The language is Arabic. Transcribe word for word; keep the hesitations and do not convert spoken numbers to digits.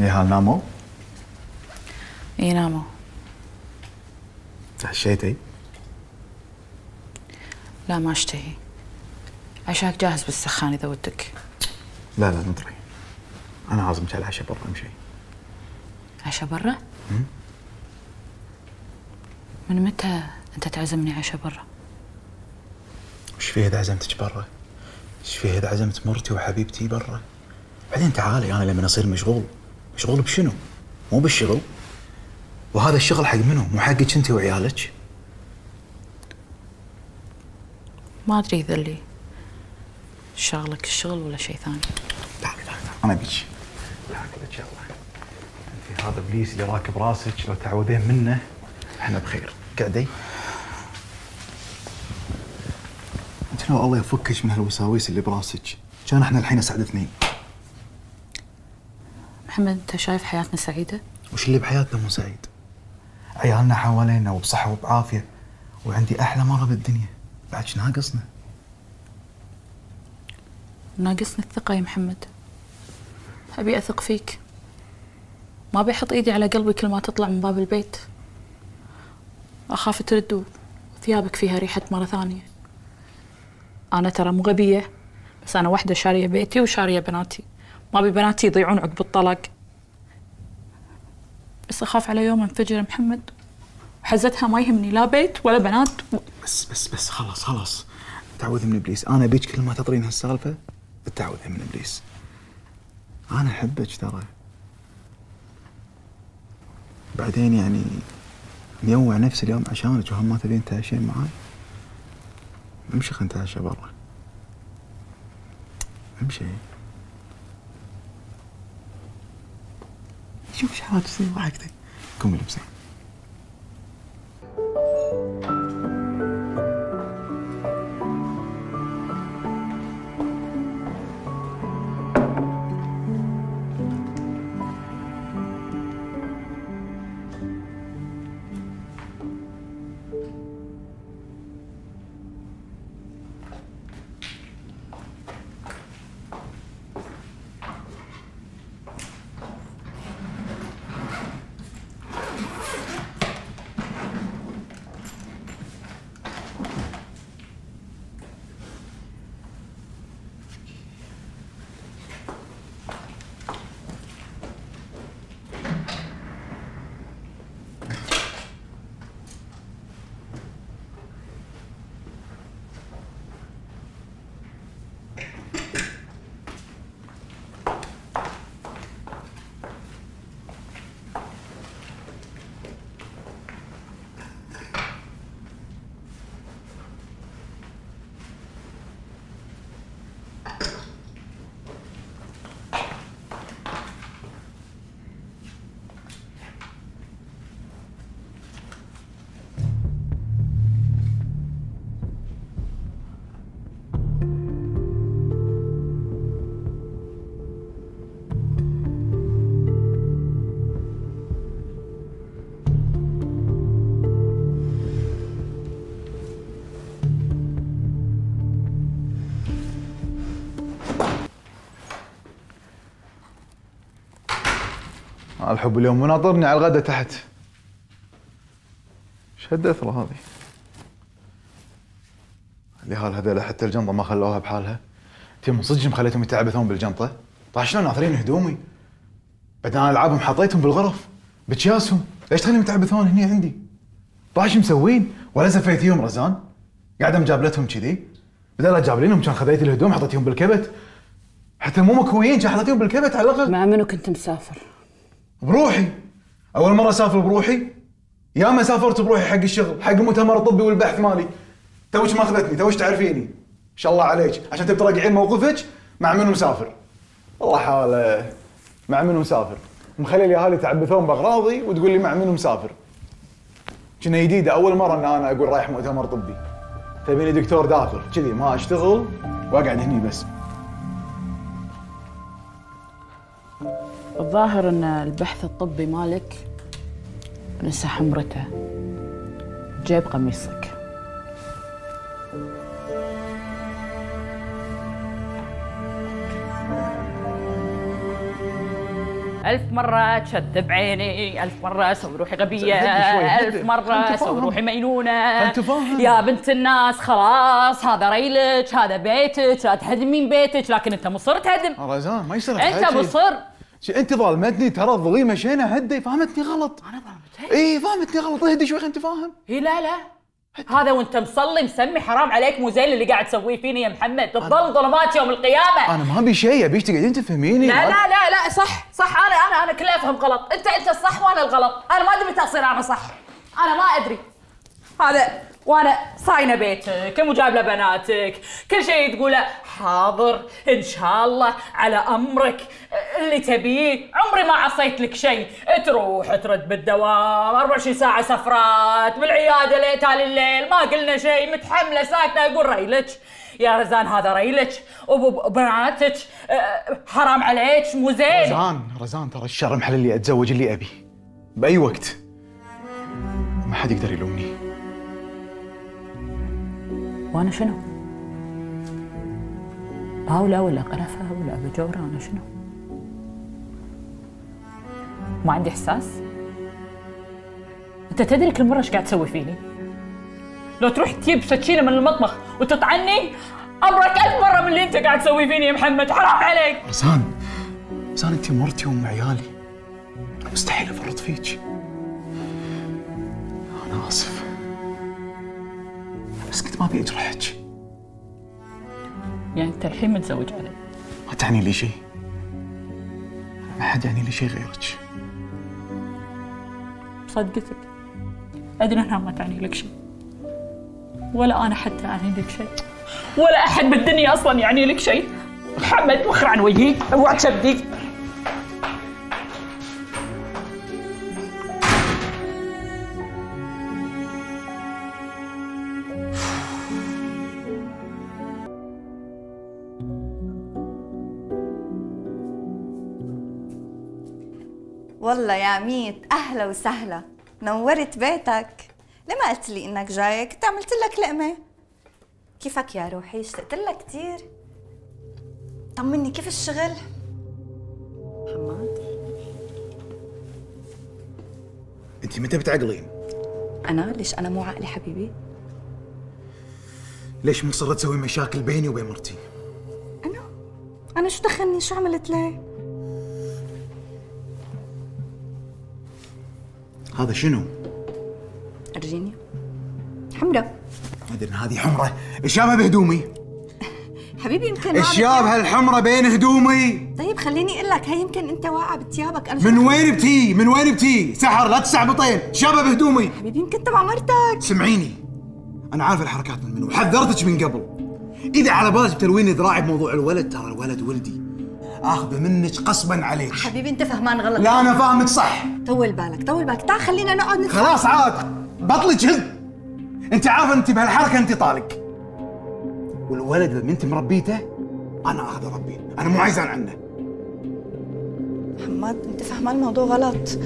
نهال ناموا؟ اي ناموا. عشيتي؟ لا ما اشتهي. عشاك جاهز بالسخان اذا ودك. لا لا نطري. انا عازمك على عشاء برا اهم شيء. عشاء برا؟ من متى انت تعزمني عشاء برا؟ وش فيه اذا عزمتك برا؟ ايش فيه اذا عزمت مرتي وحبيبتي برا؟ بعدين تعالي انا لما اصير مشغول، مشغول بشنو؟ مو بالشغل. وهذا الشغل حق منو؟ مو حقك انت وعيالك. ما ادري ذلي شغلك الشغل ولا شيء ثاني. تعالي تعالي انا بيجي. تعالي ان شاء الله. انت هذا ابليس اللي راكب راسك لو تعودين منه احنا بخير. قعدي. انت لو الله يفكك من هالوساويس اللي براسك كان احنا الحين اسعد اثنين. محمد انت شايف حياتنا سعيده؟ وش اللي بحياتنا مو سعيد؟ عيالنا حوالينا وبصحه وبعافيه وعندي احلى مره بالدنيا، بعد ايش ناقصنا؟ ناقصنا الثقه يا محمد. ابي اثق فيك. ما ابي احط ايدي على قلبي كل ما تطلع من باب البيت. اخاف ترد وثيابك فيها ريحه مره ثانيه. انا ترى مو غبيه، بس انا واحده شاريه بيتي وشاريه بناتي. ما ابي بناتي يضيعون عقب الطلاق. بس اخاف على يوم انفجر محمد وحزتها ما يهمني لا بيت ولا بنات و... بس بس بس خلاص خلاص تعوذ من ابليس. انا ابيك كل ما تطرين هالسالفه بتعوذها من ابليس. انا احبك ترى. بعدين يعني ميوع نفسي اليوم عشانك وهم ما تبين تعشين معاي. امشي خلينا نتعشى برا. امشي. شوف ايش حالك زين ضحكتي. قومي لبسي. الحب اليوم مناطرني على الغداء تحت. ايش هالدثره هذه؟ اللي هالهذيله حتى الجنطه ما خلوها بحالها. انت من صدق مخليتهم يتعبثون بالجنطه؟ طاح شلون ناثرين هدومي؟ بعدين انا العابهم حطيتهم بالغرف بتشياسهم، ليش تخليهم يتعبثون هني عندي؟ طاح شو مسوين؟ ولا زفيتيهم رزان؟ قاعده مجابلتهم كذي؟ بدل لا تجابلينهم كان خذيت الهدوم حطيتهم بالكبت. حتى مو مكويين كان حطيتهم بالكبت على الاقل. مع منو كنت مسافر؟ بروحي. اول مره اسافر بروحي، يا ما سافرت بروحي حق الشغل حق المؤتمر الطبي والبحث مالي. توش ما اخذتني، توش تعرفيني ان شاء الله عليك عشان تبي تراجعين موقفك. مع منو مسافر؟ والله حاله. مع منو مسافر؟ مخلي الاهالي تعبثون باغراضي وتقول لي مع منو مسافر؟ كنا جديده اول مره ان انا اقول رايح مؤتمر طبي. تبيني دكتور داخل كذي ما اشتغل واقعد هني بس. الظاهر ان البحث الطبي مالك نسى حمرته جيب قميصك. ألف مرة أتشذب بعيني، ألف مرة أسوي روحي غبية، ألف مرة أسوي روحي مينونة. أنت فاهم يا بنت الناس، خلاص هذا ريلك، هذا بيتك، لا تهدمين بيتك، لكن أنت مصر تهدم. رزان ما يصير، أنت مصر. أنت ظلمتني ترى، الظليمة شينا هدي، فهمتني غلط. أنا ظلمتك؟ إي فهمتني غلط، اهدي شوي أنت فاهم؟ إي لا لا هذا وانت مصلي مسمي، حرام عليك مو زين اللي قاعد تسويه فيني يا محمد، تظل ظلمات يوم القيامه. انا ما ابي شيء، ابيك تقعدين تفهميني. لا لا لا لا صح صح، انا انا انا كلها افهم غلط، انت انت الصح وانا الغلط، انا ما ادري متى اصير انا صح، انا ما ادري. هذا وانا صاينه بيتك، كم وجايب له بناتك، كل شيء تقوله حاضر ان شاء الله على امرك اللي تبيه، عمري ما عصيت لك شيء، تروح ترد بالدوام أربعة وعشرين ساعه سفرات، بالعياده لتالي الليل، ما قلنا شيء، متحمله ساكته. اقول ريلك يا رزان، هذا ريلك وبناتك، حرام عليك مو زين. رزان رزان ترى الشر محل، اللي اتزوج اللي ابي باي وقت، ما حد يقدر يلومني. وانا شنو؟ باولة ولا قرفة ولا بجورة، انا شنو؟ ما عندي احساس؟ انت تدري كل مرة ايش قاعد تسوي فيني؟ لو تروح تجيب سكينة من المطبخ وتطعني امرك ألف مرة من اللي انت قاعد تسوي فيني يا محمد، حرام عليك. رزان رزان انت مرتي وام عيالي، مستحيل افرط فيك. انا اسف بس كنت ما ابي اجرحك. يعني انت الحين متزوج علي؟ ما تعني لي شيء، ما حد يعني لي شيء غيرك. صدقتك ادري انها ما تعني لك شيء، ولا انا حتى اعني لك شيء، ولا احد بالدنيا اصلا يعني لك شيء. محمد وخر عن وجهي، اوعى تشبدي. والله يا ميت اهلا وسهلا، نورت بيتك. لما قلت لي انك جاي كنت عملت لك لقمه. كيفك يا روحي؟ اشتقت لك كثير. طمني كيف الشغل؟ محمد انت متى بتعقلين؟ انا ليش انا مو عقلي حبيبي؟ ليش مصرة تسوي مشاكل بيني وبين مرتي؟ انا انا شو دخلني؟ شو عملت لي؟ هذا شنو؟ ارجيني. حمرة. ادري ان هذه حمرة، ايش جابها بهدومي؟ حبيبي يمكن ايش جابها الحمرة بين هدومي؟ طيب خليني اقول لك، هي يمكن انت واقع بثيابك. انا من وين بتي؟ من وين بتي؟ سحر لا تسعبطين، ايش جابها بهدومي؟ حبيبي يمكن تبع مرتك. سمعيني، انا عارف الحركات من منو، حذرتك من قبل. اذا على بالك بتلوين ذراعي بموضوع الولد، ترى الولد ولدي، اخذه منك قصبا عليك. حبيبي انت فهمان غلط. لا انا فاهمك صح. طول بالك طول بالك، تعال خلينا نقعد نتفاهم. خلاص عاد بطلي جهد، انت عارفه انت بهالحركه انت طالق، والولد لما انت مربيته انا اخذه اربيه، انا مو عايزان عنه. محمد انت فهمان الموضوع غلط.